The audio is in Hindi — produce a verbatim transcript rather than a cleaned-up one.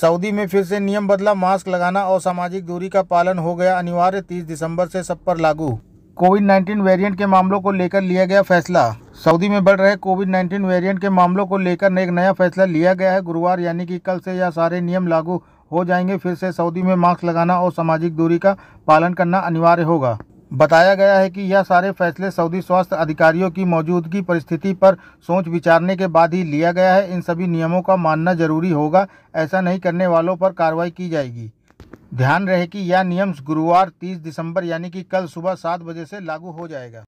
सऊदी में फिर से नियम बदला, मास्क लगाना और सामाजिक दूरी का पालन हो गया अनिवार्य। तीस दिसंबर से सब पर लागू। कोविड नाइन्टीन वेरिएंट के मामलों को लेकर लिया गया फैसला। सऊदी में बढ़ रहे कोविड नाइन्टीन वेरिएंट के मामलों को लेकर एक नया फैसला लिया गया है। गुरुवार यानी कि कल से यह सारे नियम लागू हो जाएंगे। फिर से सऊदी में मास्क लगाना और सामाजिक दूरी का पालन करना अनिवार्य होगा। बताया गया है कि यह सारे फैसले सऊदी स्वास्थ्य अधिकारियों की मौजूदगी परिस्थिति पर सोच विचारने के बाद ही लिया गया है। इन सभी नियमों का मानना जरूरी होगा, ऐसा नहीं करने वालों पर कार्रवाई की जाएगी। ध्यान रहे कि यह नियम गुरुवार तीस दिसंबर यानी कि कल सुबह सात बजे से लागू हो जाएगा।